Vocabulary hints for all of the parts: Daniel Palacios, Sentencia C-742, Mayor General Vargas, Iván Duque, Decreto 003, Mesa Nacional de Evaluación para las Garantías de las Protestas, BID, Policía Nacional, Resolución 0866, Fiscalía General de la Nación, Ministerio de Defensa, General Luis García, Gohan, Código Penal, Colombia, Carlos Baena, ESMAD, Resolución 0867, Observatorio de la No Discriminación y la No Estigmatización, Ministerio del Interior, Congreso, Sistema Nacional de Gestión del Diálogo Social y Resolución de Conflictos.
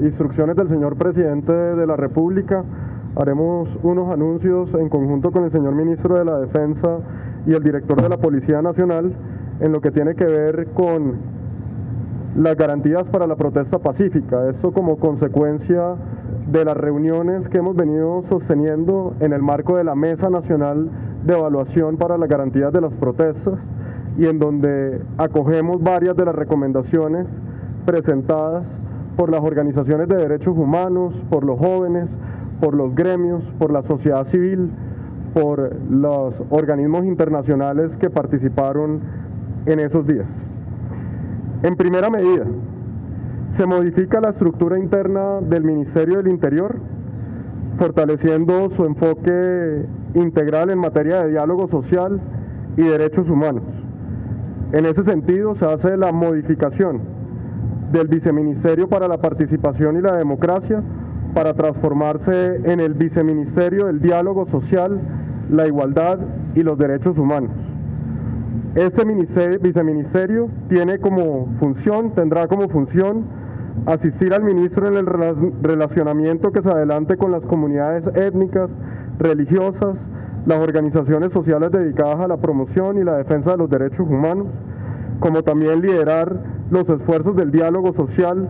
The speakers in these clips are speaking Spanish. instrucciones del señor presidente de la República, haremos unos anuncios en conjunto con el señor ministro de la Defensa y el director de la Policía Nacional en lo que tiene que ver con las garantías para la protesta pacífica. Esto como consecuencia de las reuniones que hemos venido sosteniendo en el marco de la Mesa Nacional de Evaluación para las Garantías de las Protestas, y en donde acogemos varias de las recomendaciones presentadas por las organizaciones de derechos humanos, por los jóvenes, por los gremios, por la sociedad civil, por los organismos internacionales que participaron en esos días. En primera medida, se modifica la estructura interna del Ministerio del Interior, fortaleciendo su enfoque integral en materia de diálogo social y derechos humanos. En ese sentido, se hace la modificación del Viceministerio para la Participación y la Democracia, para transformarse en el Viceministerio del Diálogo Social, la Igualdad y los Derechos Humanos. Este viceministerio tendrá como función asistir al ministro en el relacionamiento que se adelante con las comunidades étnicas, religiosas, las organizaciones sociales dedicadas a la promoción y la defensa de los derechos humanos, como también liderar los esfuerzos del diálogo social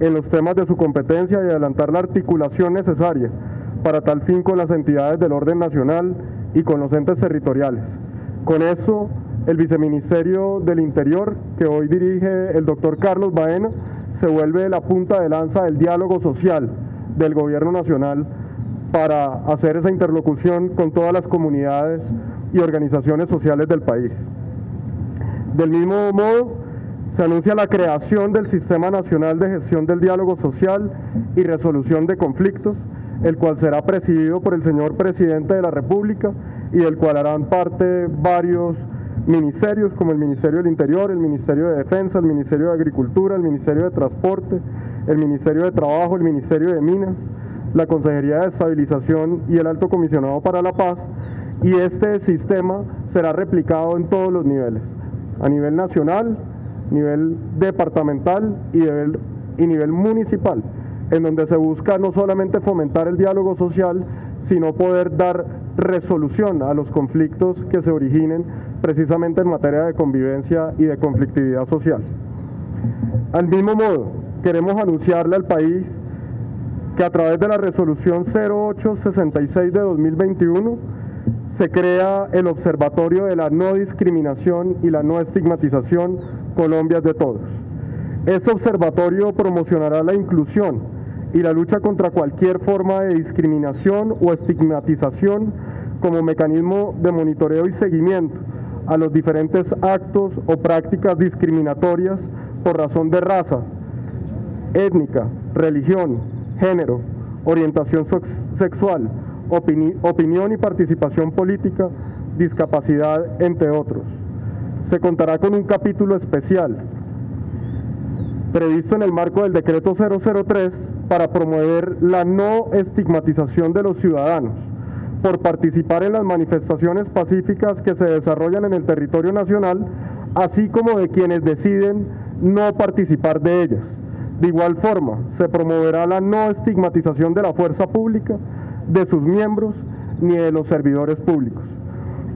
en los temas de su competencia y adelantar la articulación necesaria para tal fin con las entidades del orden nacional y con los entes territoriales. Con eso, el Viceministerio del Interior, que hoy dirige el doctor Carlos Baena, se vuelve la punta de lanza del diálogo social del Gobierno Nacional para hacer esa interlocución con todas las comunidades y organizaciones sociales del país. Del mismo modo, se anuncia la creación del Sistema Nacional de Gestión del Diálogo Social y Resolución de Conflictos, el cual será presidido por el señor presidente de la República y del cual harán parte varios ministerios como el Ministerio del Interior, el Ministerio de Defensa, el Ministerio de Agricultura, el Ministerio de Transporte, el Ministerio de Trabajo, el Ministerio de Minas, la Consejería de Estabilización y el Alto Comisionado para la Paz, y este sistema será replicado en todos los niveles, a nivel nacional, nivel departamental y nivel municipal, en donde se busca no solamente fomentar el diálogo social, sino poder dar resolución a los conflictos que se originen precisamente en materia de convivencia y de conflictividad social. Al mismo modo, queremos anunciarle al país que a través de la Resolución 0866 de 2021 se crea el Observatorio de la No Discriminación y la No Estigmatización, Colombia es de Todos. Este observatorio promocionará la inclusión y la lucha contra cualquier forma de discriminación o estigmatización como mecanismo de monitoreo y seguimiento a los diferentes actos o prácticas discriminatorias por razón de raza, étnica, religión, género, orientación sexual, opinión y participación política, discapacidad, entre otros. Se contará con un capítulo especial previsto en el marco del Decreto 003 para promover la no estigmatización de los ciudadanos por participar en las manifestaciones pacíficas que se desarrollan en el territorio nacional, así como de quienes deciden no participar de ellas. De igual forma, se promoverá la no estigmatización de la fuerza pública, de sus miembros, ni de los servidores públicos.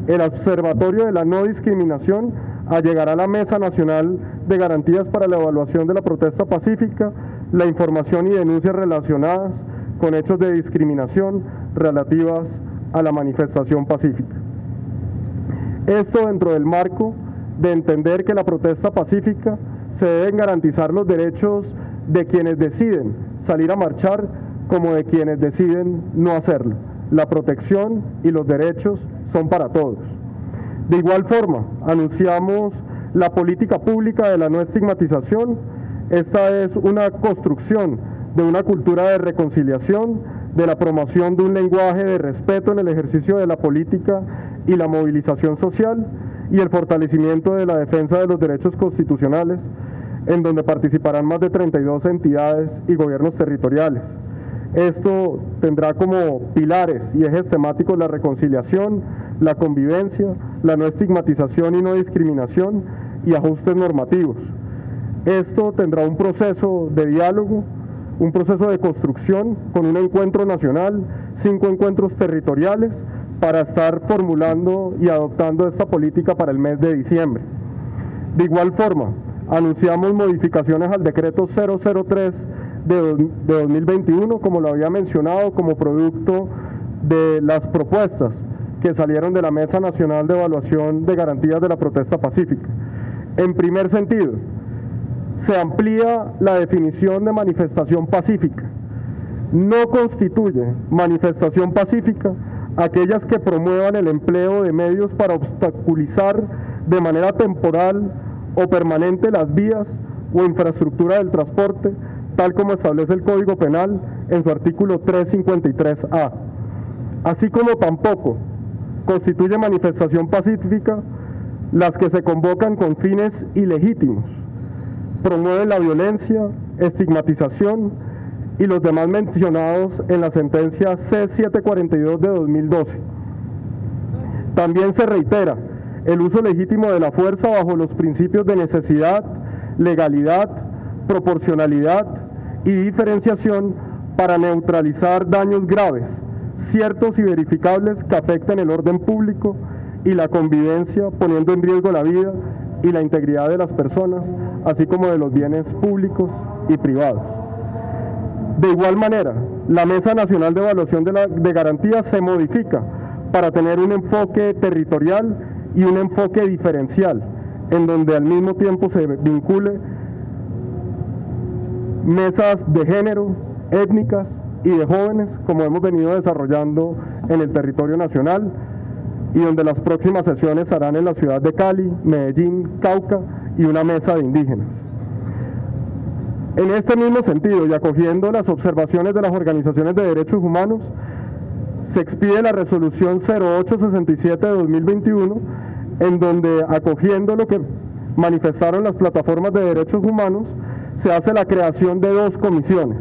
El Observatorio de la No Discriminación allegará a la Mesa Nacional de Garantías para la Evaluación de la Protesta Pacífica la información y denuncias relacionadas con hechos de discriminación relativas a la manifestación pacífica. Esto dentro del marco de entender que la protesta pacífica se deben garantizar los derechos de quienes deciden salir a marchar como de quienes deciden no hacerlo. La protección y los derechos son para todos. De igual forma, anunciamos la política pública de la no estigmatización. Esta es una construcción de una cultura de reconciliación, de la promoción de un lenguaje de respeto en el ejercicio de la política y la movilización social, y el fortalecimiento de la defensa de los derechos constitucionales, en donde participarán más de 32 entidades y gobiernos territoriales. Esto tendrá como pilares y ejes temáticos la reconciliación, la convivencia, la no estigmatización y no discriminación y ajustes normativos. Esto tendrá un proceso de diálogo un proceso de construcción con un encuentro nacional, 5 encuentros territoriales, para estar formulando y adoptando esta política para el mes de diciembre. De igual forma, anunciamos modificaciones al Decreto 003 de 2021, como lo había mencionado, como producto de las propuestas que salieron de la Mesa Nacional de Evaluación de Garantías de la Protesta Pacífica. En primer sentido, se amplía la definición de manifestación pacífica. No constituye manifestación pacífica aquellas que promuevan el empleo de medios para obstaculizar de manera temporal o permanente las vías o infraestructura del transporte, tal como establece el Código Penal en su artículo 353A. Así como tampoco constituye manifestación pacífica las que se convocan con fines ilegítimos, promueven la violencia, estigmatización y los demás mencionados en la sentencia C-742 de 2012. También se reitera el uso legítimo de la fuerza bajo los principios de necesidad, legalidad, proporcionalidad y diferenciación para neutralizar daños graves, ciertos y verificables que afecten el orden público y la convivencia, poniendo en riesgo la vida y la integridad de las personas, así como de los bienes públicos y privados. De igual manera, la Mesa Nacional de Evaluación de Garantías se modifica para tener un enfoque territorial y un enfoque diferencial, en donde al mismo tiempo se vincule mesas de género, étnicas y de jóvenes, como hemos venido desarrollando en el territorio nacional, y donde las próximas sesiones serán en la ciudad de Cali, Medellín, Cauca y una mesa de indígenas. En este mismo sentido, y acogiendo las observaciones de las organizaciones de derechos humanos, se expide la Resolución 0867 de 2021, en donde, acogiendo lo que manifestaron las plataformas de derechos humanos, se hace la creación de 2 comisiones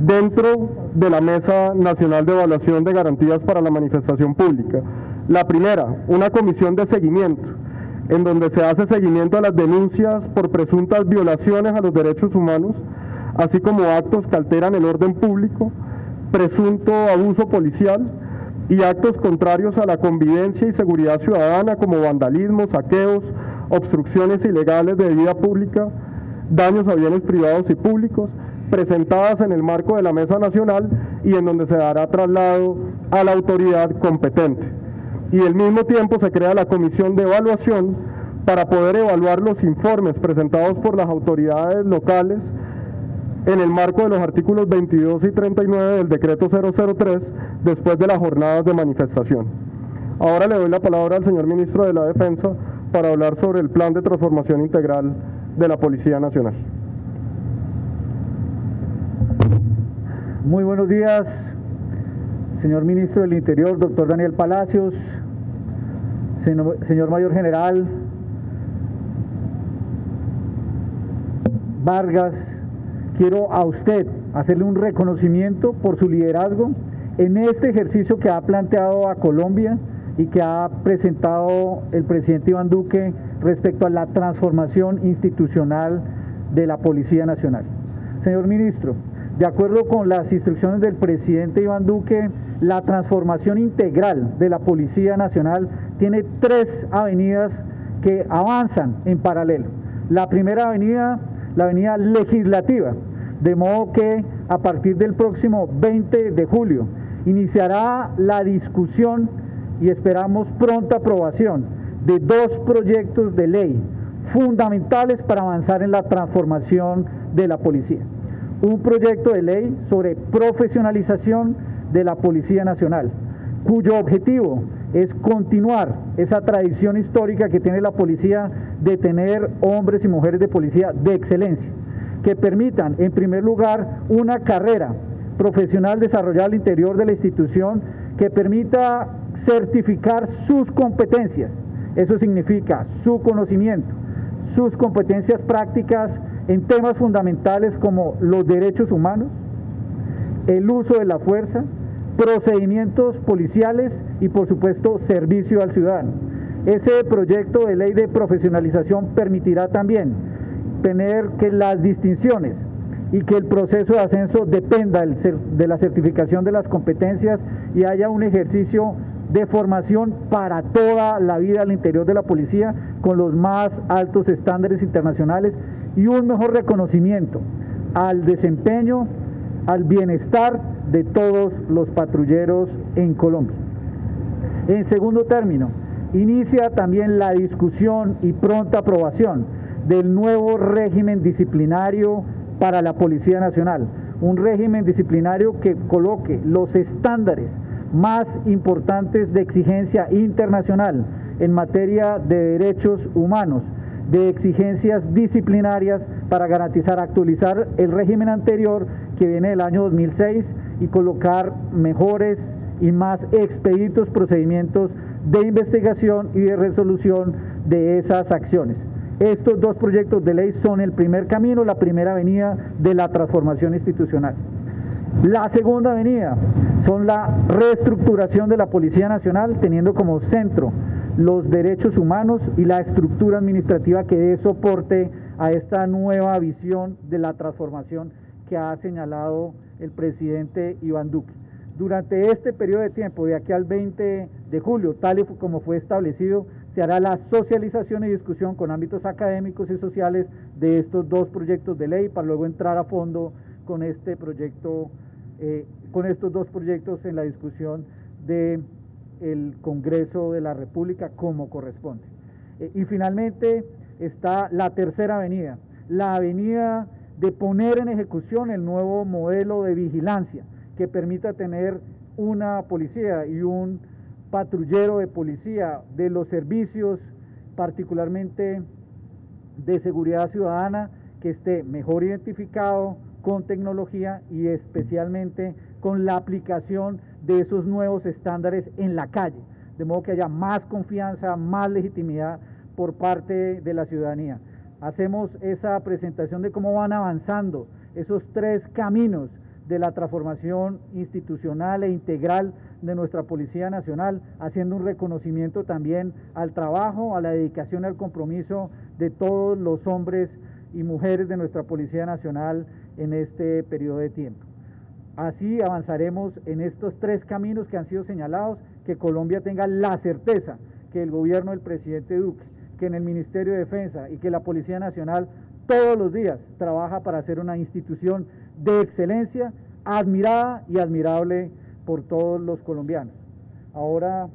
dentro de la Mesa Nacional de Evaluación de Garantías para la Manifestación Pública. La primera, una comisión de seguimiento, en donde se hace seguimiento a las denuncias por presuntas violaciones a los derechos humanos, así como actos que alteran el orden público, presunto abuso policial y actos contrarios a la convivencia y seguridad ciudadana, como vandalismo, saqueos, obstrucciones ilegales de vida pública, daños a bienes privados y públicos, presentadas en el marco de la Mesa Nacional y en donde se dará traslado a la autoridad competente. Y al mismo tiempo se crea la comisión de evaluación para poder evaluar los informes presentados por las autoridades locales en el marco de los artículos 22 y 39 del Decreto 003, después de las jornadas de manifestación. Ahora le doy la palabra al señor Ministro de la Defensa para hablar sobre el Plan de Transformación Integral de la Policía Nacional. Muy buenos días, señor Ministro del Interior, doctor Daniel Palacios, señor Mayor General Vargas. Quiero a usted hacerle un reconocimiento por su liderazgo en este ejercicio que ha planteado a Colombia y que ha presentado el presidente Iván Duque respecto a la transformación institucional de la Policía Nacional. Señor Ministro, de acuerdo con las instrucciones del presidente Iván Duque, la transformación integral de la Policía Nacional tiene 3 avenidas que avanzan en paralelo. La primera avenida, la avenida legislativa, de modo que a partir del próximo 20 de julio iniciará la discusión y esperamos pronta aprobación de 2 proyectos de ley fundamentales para avanzar en la transformación de la policía. Un proyecto de ley sobre profesionalización de la Policía Nacional, cuyo objetivo es continuar esa tradición histórica que tiene la policía de tener hombres y mujeres de policía de excelencia, que permitan, en primer lugar, una carrera profesional desarrollada al interior de la institución que permita certificar sus competencias. Eso significa su conocimiento, sus competencias prácticas en temas fundamentales como los derechos humanos, el uso de la fuerza, procedimientos policiales y, por supuesto, servicio al ciudadano. Ese proyecto de ley de profesionalización permitirá también tener que las distinciones y que el proceso de ascenso dependa de la certificación de las competencias y haya un ejercicio de formación para toda la vida al interior de la policía con los más altos estándares internacionales y un mejor reconocimiento al desempeño, al bienestar de todos los patrulleros en Colombia. En segundo término, inicia también la discusión y pronta aprobación del nuevo régimen disciplinario para la Policía Nacional, un régimen disciplinario que coloque los estándares más importantes de exigencia internacional en materia de derechos humanos, de exigencias disciplinarias para garantizar, actualizar el régimen anterior que viene del año 2006 y colocar mejores y más expeditos procedimientos de investigación y de resolución de esas acciones. Estos dos proyectos de ley son el primer camino, la primera avenida de la transformación institucional. La segunda avenida son la reestructuración de la Policía Nacional, teniendo como centro los derechos humanos y la estructura administrativa que dé soporte a esta nueva visión de la transformación que ha señalado el presidente Iván Duque. Durante este periodo de tiempo, de aquí al 20 de julio, tal y como fue establecido, se hará la socialización y discusión con ámbitos académicos y sociales de estos dos proyectos de ley para luego entrar a fondo con este proyecto, con estos dos proyectos en la discusión del Congreso de la República como corresponde. Y finalmente está la tercera avenida, la avenida de poner en ejecución el nuevo modelo de vigilancia que permita tener una policía y un patrullero de policía de los servicios, particularmente de seguridad ciudadana, que esté mejor identificado con tecnología y especialmente con la aplicación de esos nuevos estándares en la calle, de modo que haya más confianza, más legitimidad por parte de la ciudadanía. Hacemos esa presentación de cómo van avanzando esos tres caminos de la transformación institucional e integral de nuestra Policía Nacional, haciendo un reconocimiento también al trabajo, a la dedicación y al compromiso de todos los hombres y mujeres de nuestra Policía Nacional en este periodo de tiempo. Así avanzaremos en estos tres caminos que han sido señalados, que Colombia tenga la certeza que el gobierno del presidente Duque, que en el Ministerio de Defensa y que la Policía Nacional todos los días trabaja para ser una institución de excelencia, admirada y admirable por todos los colombianos. Ahora,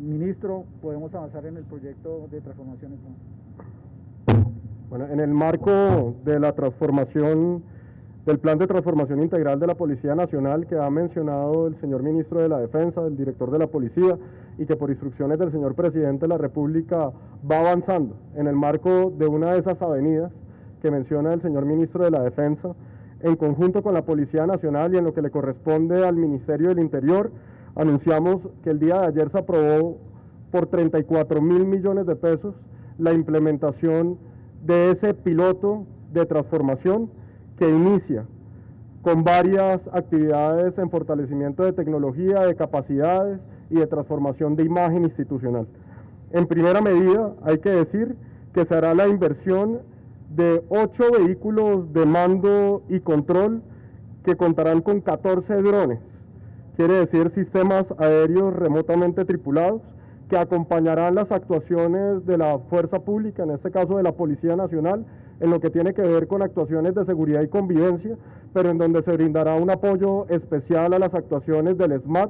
ministro, podemos avanzar en el proyecto de transformación económica. Bueno, en el marco de la transformación, del plan de transformación integral de la Policía Nacional que ha mencionado el señor ministro de la Defensa, el director de la Policía, y que por instrucciones del señor presidente de la República va avanzando en el marco de una de esas avenidas que menciona el señor ministro de la Defensa, en conjunto con la Policía Nacional y en lo que le corresponde al Ministerio del Interior, anunciamos que el día de ayer se aprobó por 34.000 millones de pesos la implementación de ese piloto de transformación que inicia con varias actividades en fortalecimiento de tecnología, de capacidades y de transformación de imagen institucional. En primera medida, hay que decir que se hará la inversión de 8 vehículos de mando y control que contarán con 14 drones, quiere decir sistemas aéreos remotamente tripulados que acompañarán las actuaciones de la fuerza pública, en este caso de la Policía Nacional, en lo que tiene que ver con actuaciones de seguridad y convivencia, pero en donde se brindará un apoyo especial a las actuaciones del ESMAD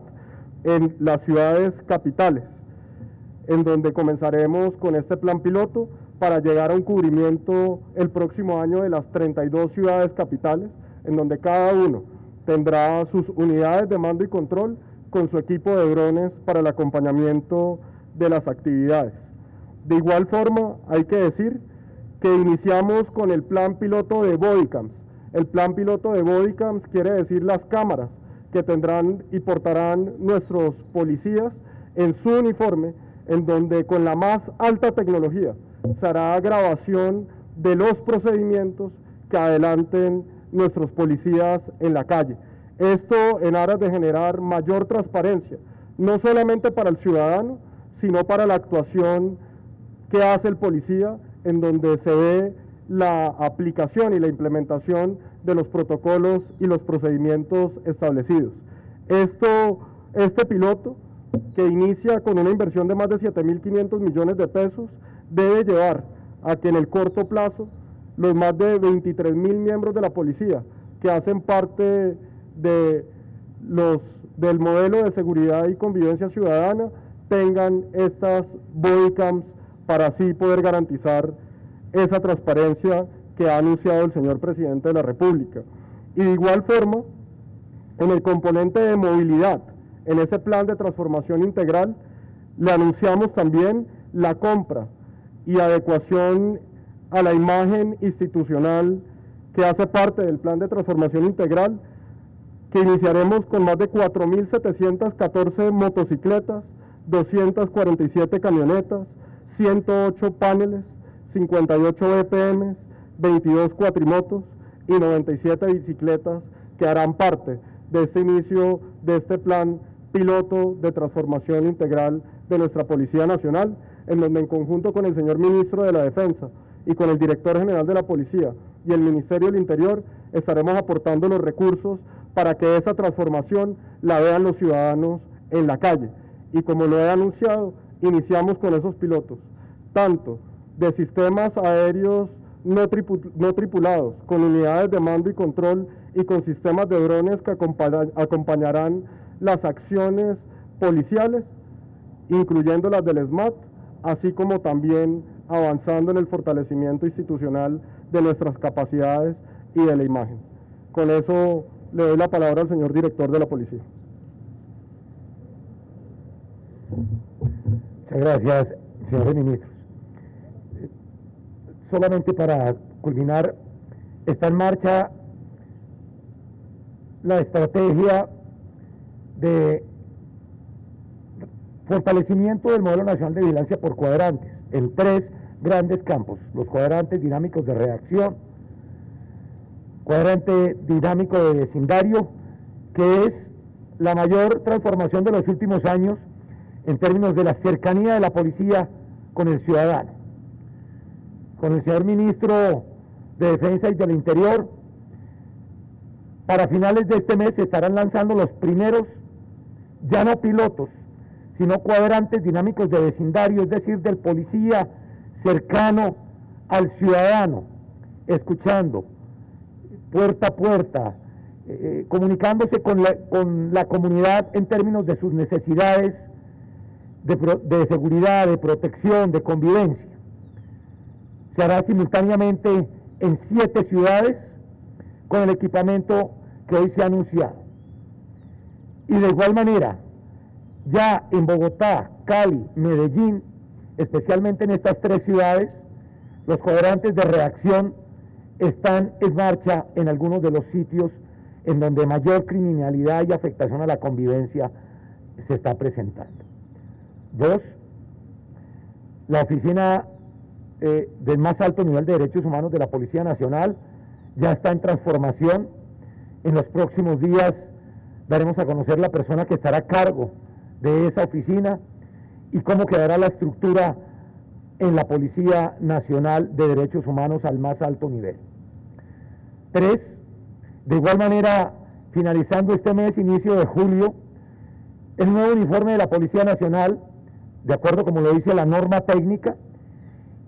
en las ciudades capitales, en donde comenzaremos con este plan piloto para llegar a un cubrimiento el próximo año de las 32 ciudades capitales, en donde cada uno tendrá sus unidades de mando y control con su equipo de drones para el acompañamiento de las actividades. De igual forma, hay que decir que iniciamos con el plan piloto de bodycams. El plan piloto de bodycams quiere decir las cámaras que tendrán y portarán nuestros policías en su uniforme, en donde con la más alta tecnología se hará grabación de los procedimientos que adelanten nuestros policías en la calle. Esto en aras de generar mayor transparencia, no solamente para el ciudadano, sino para la actuación que hace el policía, en donde se ve la aplicación y la implementación de los protocolos y los procedimientos establecidos. Este piloto, que inicia con una inversión de más de 7.500 millones de pesos, debe llevar a que en el corto plazo los más de 23.000 miembros de la policía que hacen parte del modelo de seguridad y convivencia ciudadana tengan estas bodycams para así poder garantizar esa transparencia que ha anunciado el señor presidente de la República. Y de igual forma, en el componente de movilidad, en ese plan de transformación integral, le anunciamos también la compra y adecuación a la imagen institucional que hace parte del plan de transformación integral, que iniciaremos con más de 4.714 motocicletas, 247 camionetas, 108 paneles, 58 EPMs, 22 cuatrimotos y 97 bicicletas que harán parte de este inicio de este plan piloto de transformación integral de nuestra Policía Nacional, en donde en conjunto con el señor Ministro de la Defensa y con el Director General de la Policía y el Ministerio del Interior estaremos aportando los recursos para que esa transformación la vean los ciudadanos en la calle. Y como lo he anunciado, iniciamos con esos pilotos, tanto de sistemas aéreos no tripulados, con unidades de mando y control y con sistemas de drones que acompañarán las acciones policiales, incluyendo las del ESMAD, así como también avanzando en el fortalecimiento institucional de nuestras capacidades y de la imagen. Con eso le doy la palabra al señor director de la policía. Muchas gracias, señores ministros. Solamente para culminar, está en marcha la estrategia de fortalecimiento del modelo nacional de vigilancia por cuadrantes, en tres grandes campos: los cuadrantes dinámicos de reacción, cuadrante dinámico de vecindario, que es la mayor transformación de los últimos años en términos de la cercanía de la policía con el ciudadano. Con el señor Ministro de Defensa y del Interior, para finales de este mes se estarán lanzando los primeros, ya no pilotos, sino cuadrantes dinámicos de vecindario, es decir, del policía cercano al ciudadano, escuchando puerta a puerta, comunicándose con la comunidad en términos de sus necesidades de seguridad, de protección, de convivencia. Se hará simultáneamente en 7 ciudades con el equipamiento que hoy se ha anunciado. Y de igual manera, ya en Bogotá, Cali, Medellín, especialmente en estas 3 ciudades, los cuadrantes de reacción están en marcha en algunos de los sitios en donde mayor criminalidad y afectación a la convivencia se está presentando. 2. La oficina del más alto nivel de derechos humanos de la Policía Nacional ya está en transformación. En los próximos días daremos a conocer la persona que estará a cargo de esa oficina y cómo quedará la estructura en la Policía Nacional de Derechos Humanos al más alto nivel. 3. De igual manera, finalizando este mes, inicio de julio, el nuevo uniforme de la Policía Nacional, de acuerdo como lo dice la norma técnica,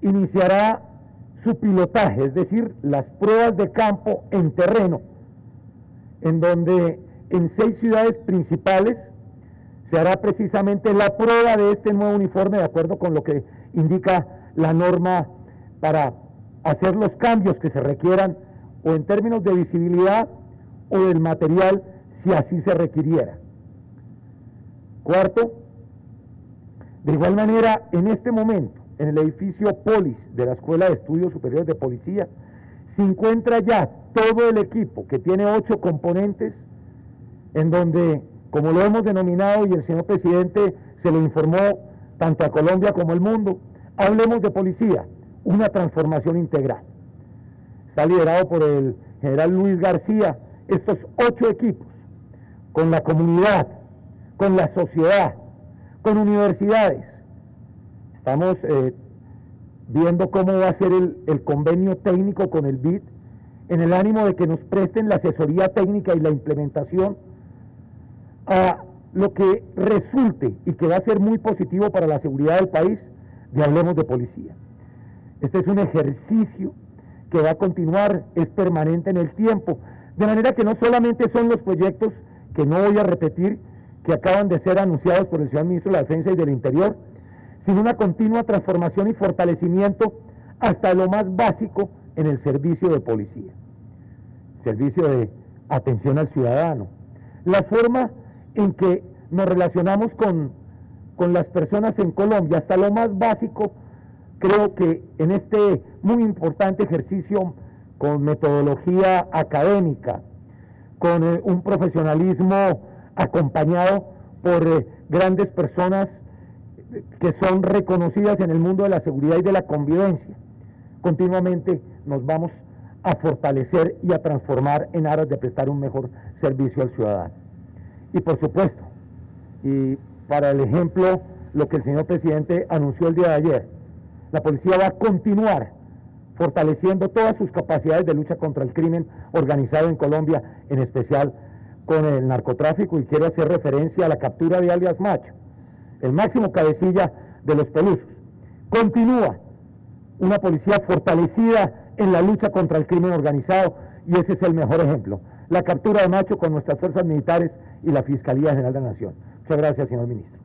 iniciará su pilotaje, es decir, las pruebas de campo en terreno, en donde en 6 ciudades principales se hará precisamente la prueba de este nuevo uniforme, de acuerdo con lo que indica la norma, para hacer los cambios que se requieran, o en términos de visibilidad o del material, si así se requiriera. 4. De igual manera, en este momento, en el edificio Polis de la Escuela de Estudios Superiores de Policía, se encuentra ya todo el equipo, que tiene 8 componentes, en donde, como lo hemos denominado y el señor presidente se lo informó tanto a Colombia como al mundo, hablemos de policía, una transformación integral. Está liderado por el general Luis García, estos 8 equipos, con la comunidad, con la sociedad, con universidades. Estamos viendo cómo va a ser el convenio técnico con el BID, en el ánimo de que nos presten la asesoría técnica y la implementación a lo que resulte y que va a ser muy positivo para la seguridad del país, de Hablemos de Policía. Este es un ejercicio que va a continuar, es permanente en el tiempo, de manera que no solamente son los proyectos, que no voy a repetir, que acaban de ser anunciados por el señor Ministro de la Defensa y del Interior, sino una continua transformación y fortalecimiento hasta lo más básico en el servicio de policía, servicio de atención al ciudadano, la forma en que nos relacionamos con las personas en Colombia, hasta lo más básico. Creo que en este muy importante ejercicio con metodología académica, con un profesionalismo acompañado por grandes personas que son reconocidas en el mundo de la seguridad y de la convivencia, continuamente nos vamos a fortalecer y a transformar en aras de prestar un mejor servicio al ciudadano. Y por supuesto, y para el ejemplo, lo que el señor presidente anunció el día de ayer, la policía va a continuar fortaleciendo todas sus capacidades de lucha contra el crimen organizado en Colombia, en especial con el narcotráfico, y quiero hacer referencia a la captura de alias Macho, el máximo cabecilla de los Pelusos. Continúa una policía fortalecida en la lucha contra el crimen organizado, y ese es el mejor ejemplo, la captura de Macho con nuestras fuerzas militares y la Fiscalía General de la Nación. Muchas gracias, señor ministro.